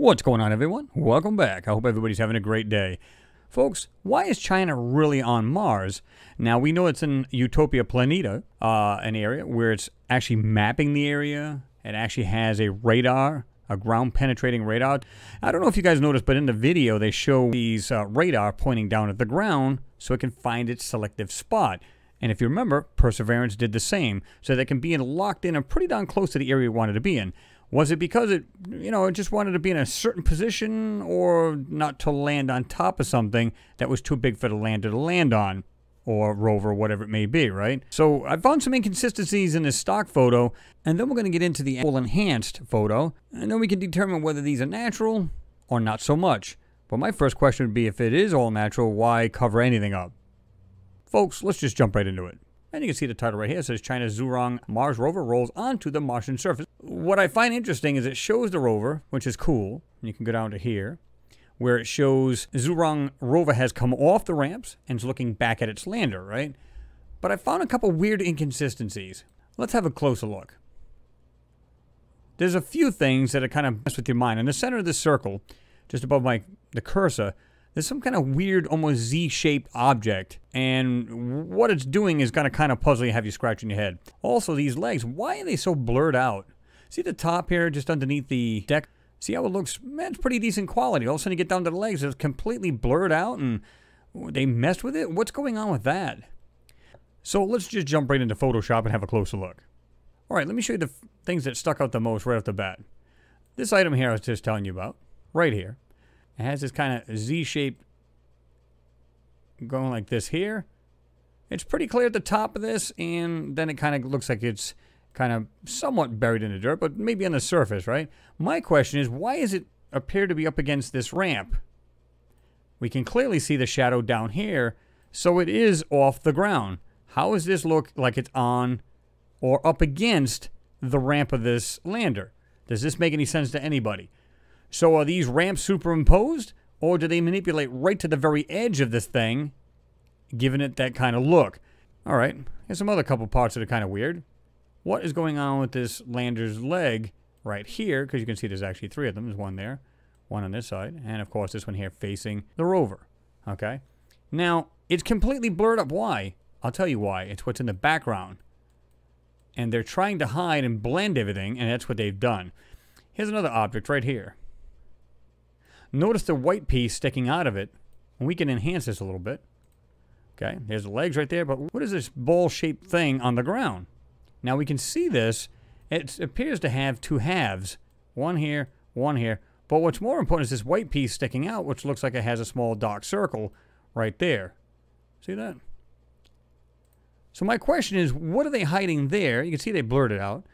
What's going on, everyone? Welcome back. I hope everybody's having a great day. Folks, why is China really on Mars? Now, we know it's in Utopia Planitia, an area where it's actually mapping the area. It actually has a radar, a ground-penetrating radar. I don't know if you guys noticed, but in the video, they show these radar pointing down at the ground so it can find its selective spot. And if you remember, Perseverance did the same, so they can be locked in and pretty darn close to the area we wanted to be in. Was it because it, it just wanted to be in a certain position, or not to land on top of something that was too big for the lander to land on, or rover, whatever it may be, right? So I found some inconsistencies in this stock photo, and then we're going to get into the actual enhanced photo, and then we can determine whether these are natural or not so much. But my first question would be, if it is all natural, why cover anything up? Folks, let's just jump right into it. And you can see the title right here. It says, China's Zhurong Mars rover rolls onto the Martian surface. What I find interesting is it shows the rover, which is cool. You can go down to here, where it shows Zhurong rover has come off the ramps and is looking back at its lander, right? But I found a couple weird inconsistencies. Let's have a closer look. There's a few things that are kind of mess with your mind. In the center of the circle, just above the cursor, there's some kind of weird, almost Z-shaped object, and what it's doing is going to kind of puzzle you, have you scratching your head. Also, these legs, why are they so blurred out? See the top here, just underneath the deck? See how it looks? Man, it's pretty decent quality. All of a sudden, you get down to the legs, it's completely blurred out, and they messed with it? What's going on with that? So let's just jump right into Photoshop and have a closer look. All right, let me show you the things that stuck out the most right off the bat. This item here I was just telling you about, right here. It has this kind of Z-shaped going like this here. It's pretty clear at the top of this, and then it kind of looks like it's kind of somewhat buried in the dirt, but maybe on the surface, right? My question is, why does it appear to be up against this ramp? We can clearly see the shadow down here, so it is off the ground. How does this look like it's on or up against the ramp of this lander? Does this make any sense to anybody? So are these ramps superimposed, or do they manipulate right to the very edge of this thing, giving it that kind of look? All right, here's some other couple parts that are kind of weird. What is going on with this lander's leg right here? Because you can see there's actually three of them. There's one there, one on this side, and of course this one here facing the rover. Okay, now it's completely blurred up. Why? I'll tell you why. It's what's in the background, and they're trying to hide and blend everything, and that's what they've done. Here's another object right here. Notice the white piece sticking out of it, and we can enhance this a little bit. Okay, there's the legs right there, but what is this ball-shaped thing on the ground? Now we can see this. It appears to have two halves, one here, one here, but what's more important is this white piece sticking out, which looks like it has a small dark circle right there. See that? So my question is, what are they hiding there? You can see they blurred it out.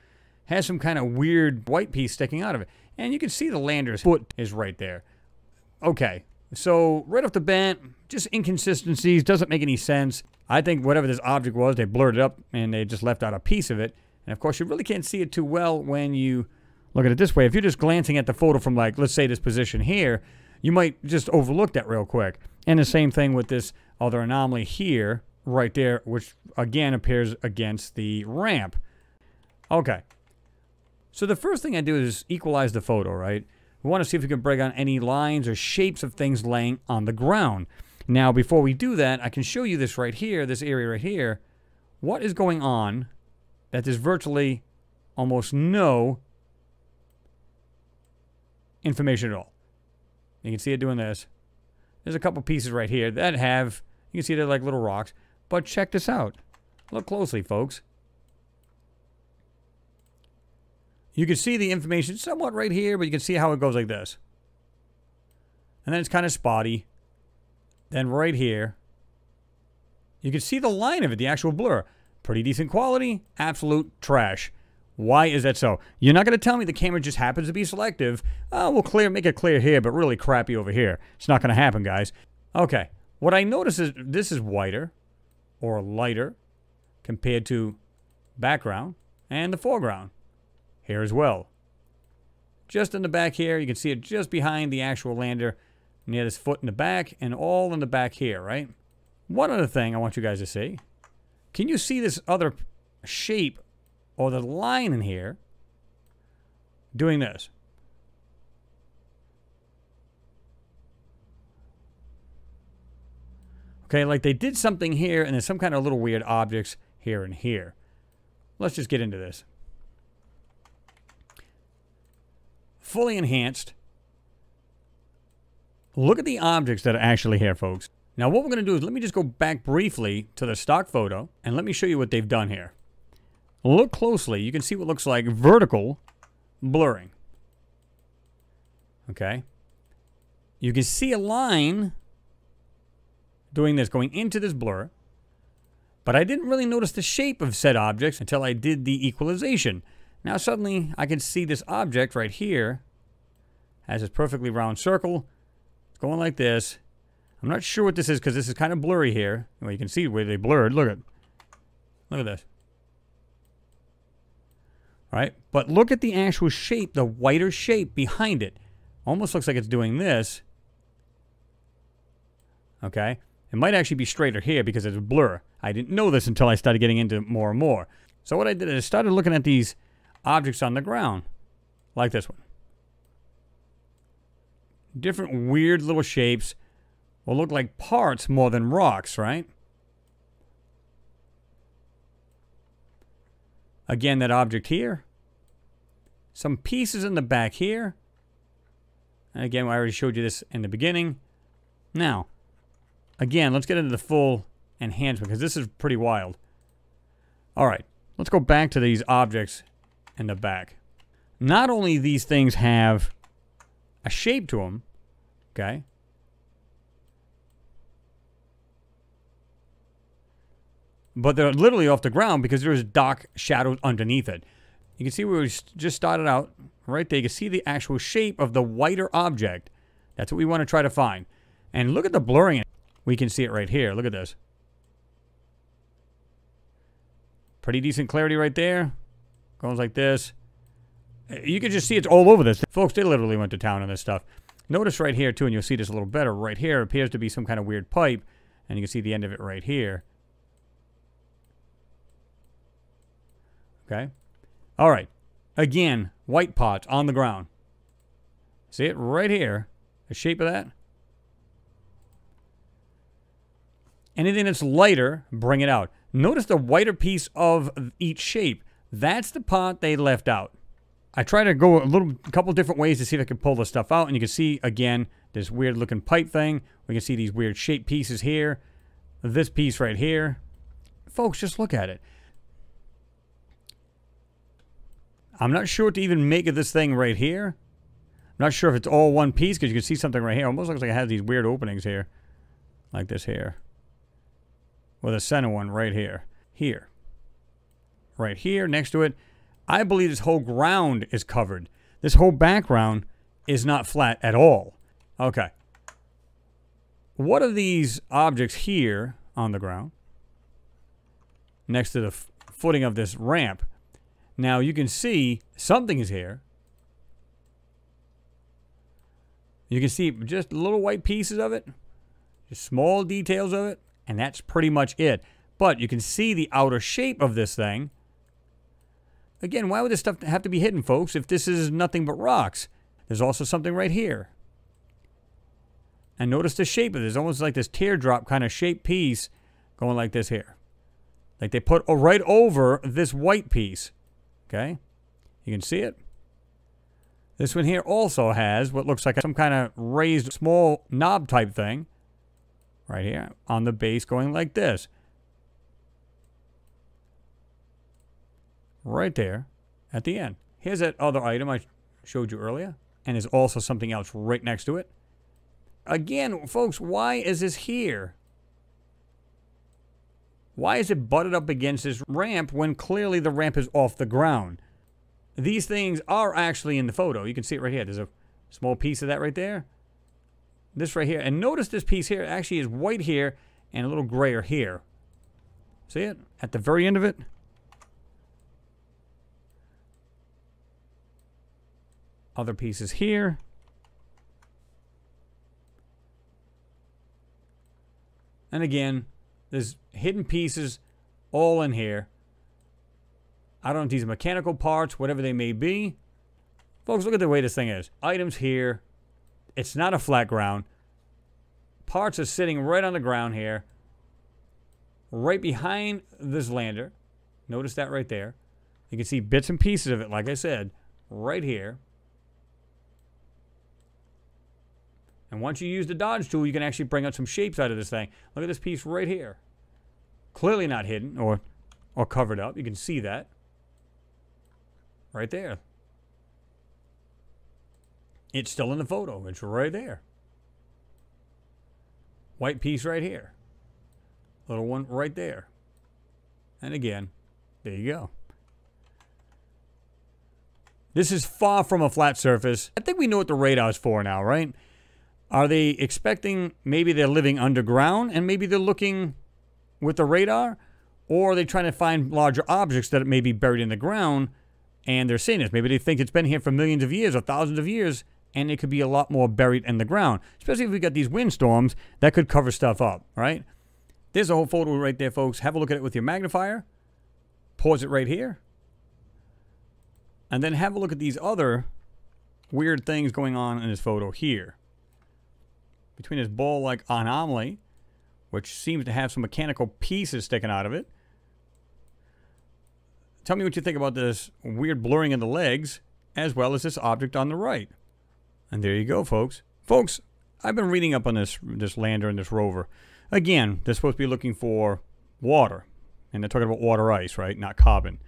Has some kind of weird white piece sticking out of it, and you can see the lander's foot is right there. Okay, so right off the bat, just inconsistencies, doesn't make any sense. I think whatever this object was, they blurred it up and they just left out a piece of it. And of course, you really can't see it too well when you look at it this way. If you're just glancing at the photo from, like, let's say this position here, you might just overlook that real quick. And the same thing with this other anomaly here, right there, which again appears against the ramp. Okay, so the first thing I do is equalize the photo, right? We want to see if we can break down any lines or shapes of things laying on the ground. Now, before we do that, I can show you this right here, this area right here. What is going on that there's virtually almost no information at all? You can see it doing this. There's a couple pieces right here that have, you can see they're like little rocks. But check this out. Look closely, folks. You can see the information somewhat right here, but you can see how it goes like this. And then it's kind of spotty. Then right here, you can see the line of it, the actual blur. Pretty decent quality, absolute trash. Why is that so? You're not going to tell me the camera just happens to be selective. We'll make it clear here, but really crappy over here. It's not going to happen, guys. Okay, what I notice is this is whiter or lighter compared to background and the foreground. Here as well. Just in the back here, you can see it just behind the actual lander, near this foot in the back, and all in the back here, right? One other thing I want you guys to see. Can you see this other shape, or the line in here, doing this? Okay, like they did something here, and there's some kind of little weird objects here and here. Let's just get into this. Fully enhanced. Look at the objects that are actually here, folks. Now, what we're going to do is let me just go back briefly to the stock photo, and let me show you what they've done here. Look closely. You can see what looks like vertical blurring. Okay. You can see a line doing this, going into this blur. But I didn't really notice the shape of said objects until I did the equalization. Now suddenly I can see this object right here has this perfectly round circle. It's going like this. I'm not sure what this is because this is kind of blurry here. Well, you can see where they blurred. Look at this. All right, but look at the actual shape, the whiter shape behind it. Almost looks like it's doing this. Okay. It might actually be straighter here because it's a blur. I didn't know this until I started getting into it more and more. So what I did is I started looking at these objects on the ground. Like this one. Different weird little shapes will look like parts more than rocks, right? Again, that object here. Some pieces in the back here. And again, I already showed you this in the beginning. Now, again, let's get into the full enhancement because this is pretty wild. All right, let's go back to these objects in the back. Not only these things have a shape to them, okay? But they're literally off the ground because there's dark shadows underneath it. You can see where we just started out. Right there, you can see the actual shape of the whiter object. That's what we want to try to find. And look at the blurring. We can see it right here. Look at this. Pretty decent clarity right there. Goes like this. You can just see it's all over this. Folks, they literally went to town on this stuff. Notice right here, too, and you'll see this a little better. Right here appears to be some kind of weird pipe. And you can see the end of it right here. Okay. All right. Again, white pots on the ground. See it right here? The shape of that? Anything that's lighter, bring it out. Notice the whiter piece of each shape. That's the part they left out. I try to go a couple different ways to see if I can pull this stuff out. And you can see, again, this weird looking pipe thing. We can see these weird shape pieces here. This piece right here. Folks, just look at it. I'm not sure what to even make of this thing right here. I'm not sure if it's all one piece because you can see something right here. Almost looks like it has these weird openings here. Like this here. With a center one right here. Here. Right here next to it. I believe this whole ground is covered. This whole background is not flat at all. Okay. What are these objects here on the ground? Next to the footing of this ramp. Now, you can see something is here. You can see just little white pieces of it. Just small details of it. And that's pretty much it. But you can see the outer shape of this thing. Again, why would this stuff have to be hidden, folks, if this is nothing but rocks? There's also something right here. And notice the shape of this. Almost like this teardrop kind of shape piece going like this here. Like they put right over this white piece. Okay, you can see it. This one here also has what looks like some kind of raised small knob type thing. Right here on the base going like this. Right there at the end. Here's that other item I showed you earlier. And there's also something else right next to it. Again, folks, why is this here? Why is it butted up against this ramp when clearly the ramp is off the ground? These things are actually in the photo. You can see it right here. There's a small piece of that right there. This right here. And notice this piece here actually is white here and a little grayer here. See it? At the very end of it. Other pieces here. And again, there's hidden pieces all in here. I don't know if these are mechanical parts, whatever they may be. Folks, look at the way this thing is. Items here. It's not a flat ground. Parts are sitting right on the ground here. right behind this lander. Notice that right there. You can see bits and pieces of it, like I said, right here. And once you use the dodge tool, you can actually bring out some shapes out of this thing. Look at this piece right here. Clearly not hidden or covered up. You can see that. Right there. It's still in the photo. It's right there. White piece right here. Little one right there. And again, there you go. This is far from a flat surface. I think we know what the radar is for now, right? Are they expecting maybe they're living underground and maybe they're looking with the radar? Or are they trying to find larger objects that may be buried in the ground and they're seeing this? Maybe they think it's been here for millions of years or thousands of years and it could be a lot more buried in the ground. Especially if we got these windstorms that could cover stuff up, right? There's a whole photo right there, folks. Have a look at it with your magnifier. Pause it right here. And then have a look at these other weird things going on in this photo here. Between this ball-like anomaly, which seems to have some mechanical pieces sticking out of it. Tell me what you think about this weird blurring of the legs, as well as this object on the right. And there you go, folks. Folks, I've been reading up on this lander and this rover. Again, they're supposed to be looking for water. And they're talking about water ice, right? Not carbon.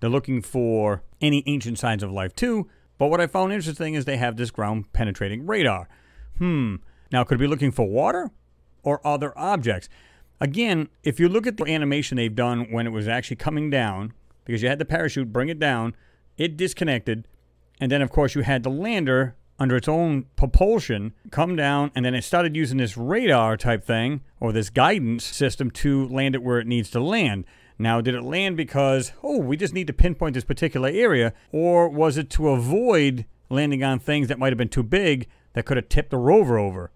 They're looking for any ancient signs of life, too. But what I found interesting is they have this ground-penetrating radar. Now, could it be looking for water or other objects? Again, if you look at the animation they've done when it was actually coming down, because you had the parachute bring it down, it disconnected, and then, of course, you had the lander under its own propulsion come down, and then it started using this radar type thing, or this guidance system, to land it where it needs to land. Now, did it land because, oh, we just need to pinpoint this particular area, or was it to avoid landing on things that might have been too big that could have tipped the rover over?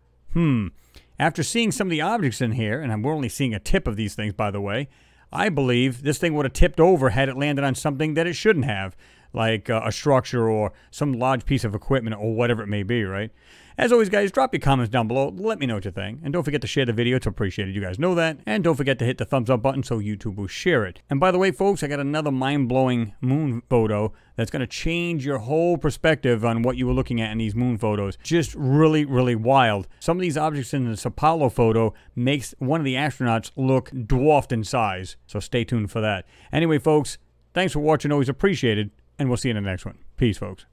After seeing some of the objects in here, and we're only seeing a tip of these things, by the way, I believe this thing would have tipped over had it landed on something that it shouldn't have, like a structure or some large piece of equipment or whatever it may be, right? As always, guys, drop your comments down below. Let me know what you think. And don't forget to share the video. It's appreciated. You guys know that. And don't forget to hit the thumbs up button so YouTube will share it. And by the way, folks, I got another mind-blowing moon photo that's going to change your whole perspective on what you were looking at in these moon photos. Just really, really wild. Some of these objects in the Sao Paulo photo makes one of the astronauts look dwarfed in size. So stay tuned for that. Anyway, folks, thanks for watching. Always appreciated. And we'll see you in the next one. Peace, folks.